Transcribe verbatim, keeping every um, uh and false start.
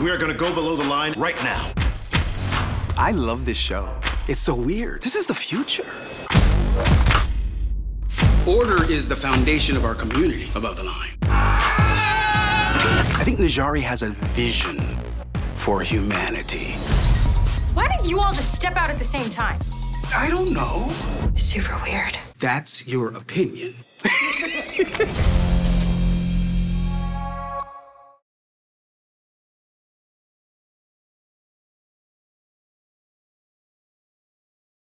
We are gonna go below the line right now. I love this show. It's so weird. This is the future. Order is the foundation of our community above the line. I think Negari has a vision for humanity. Why did you all just step out at the same time? I don't know. Super weird. That's your opinion.